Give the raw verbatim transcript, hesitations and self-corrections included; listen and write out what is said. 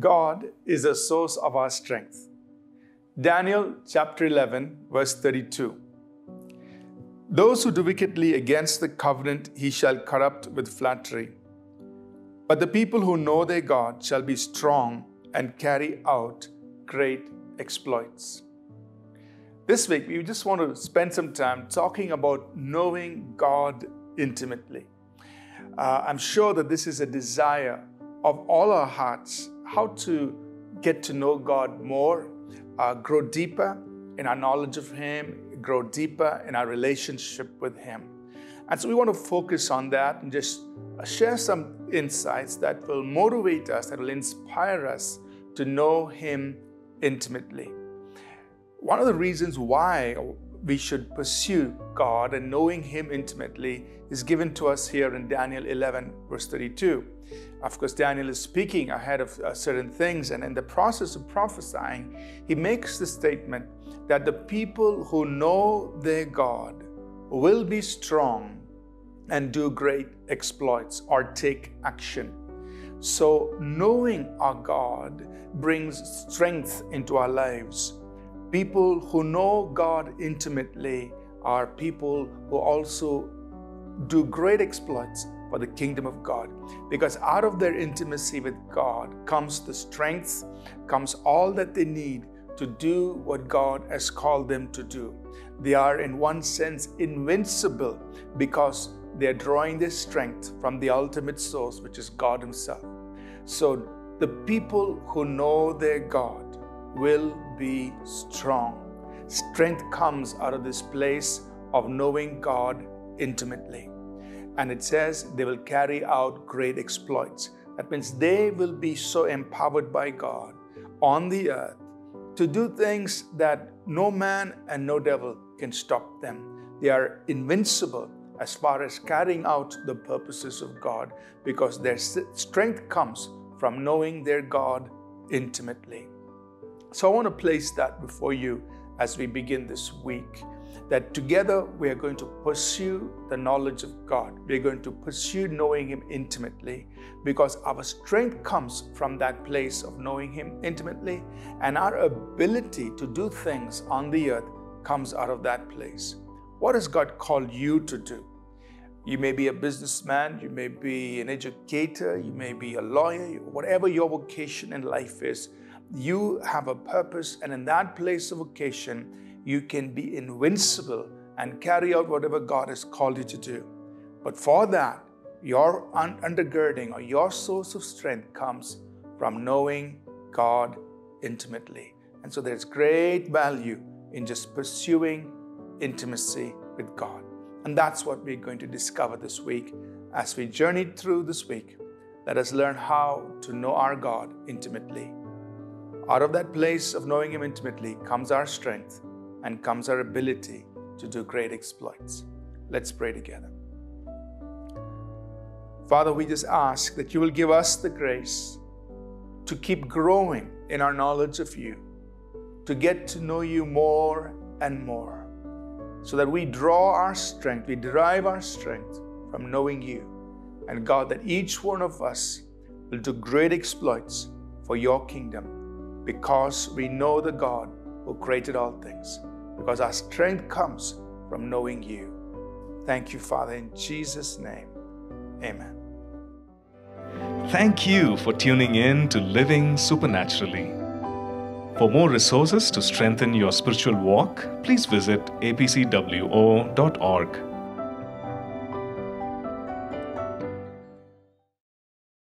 God is the source of our strength. Daniel chapter eleven, verse thirty-two. Those who do wickedly against the covenant he shall corrupt with flattery. But the people who know their God shall be strong and carry out great exploits. This week, we just want to spend some time talking about knowing God intimately. Uh, I'm sure that this is a desire of all our hearts, how to get to know God more, Uh, grow deeper in our knowledge of Him, grow deeper in our relationship with Him. And so we want to focus on that and just share some insights that will motivate us, that will inspire us to know Him intimately. One of the reasons why we should pursue God and knowing Him intimately is given to us here in Daniel eleven, verse thirty-two. Of course, Daniel is speaking ahead of uh, certain things, and in the process of prophesying, he makes the statement that the people who know their God will be strong and do great exploits or take action. So knowing our God brings strength into our lives. People who know God intimately are people who also do great exploits for the kingdom of God, because out of their intimacy with God comes the strength, comes all that they need to do what God has called them to do. They are in one sense invincible because they are drawing their strength from the ultimate source, which is God Himself. So the people who know their God will be strong. Strength comes out of this place of knowing God intimately. And it says they will carry out great exploits. That means they will be so empowered by God on the earth to do things that no man and no devil can stop them. They are invincible as far as carrying out the purposes of God, because their strength comes from knowing their God intimately. So I want to place that before you as we begin this week, that together we are going to pursue the knowledge of God. We are going to pursue knowing Him intimately, because our strength comes from that place of knowing Him intimately, and our ability to do things on the earth comes out of that place. What has God called you to do? You may be a businessman, you may be an educator, you may be a lawyer, whatever your vocation in life is, you have a purpose, and in that place of vocation, you can be invincible and carry out whatever God has called you to do. But for that, your undergirding or your source of strength comes from knowing God intimately. And so there's great value in just pursuing intimacy with God. And that's what we're going to discover this week. As we journey through this week, let us learn how to know our God intimately. Out of that place of knowing Him intimately comes our strength and comes our ability to do great exploits. Let's pray together. Father, we just ask that you will give us the grace to keep growing in our knowledge of you, to get to know you more and more, so that we draw our strength, we derive our strength from knowing you. And God, that each one of us will do great exploits for your kingdom, because we know the God who created all things, because our strength comes from knowing you. Thank you, Father, in Jesus' name. Amen. Thank you for tuning in to Living Supernaturally. For more resources to strengthen your spiritual walk, please visit A P C W O dot org.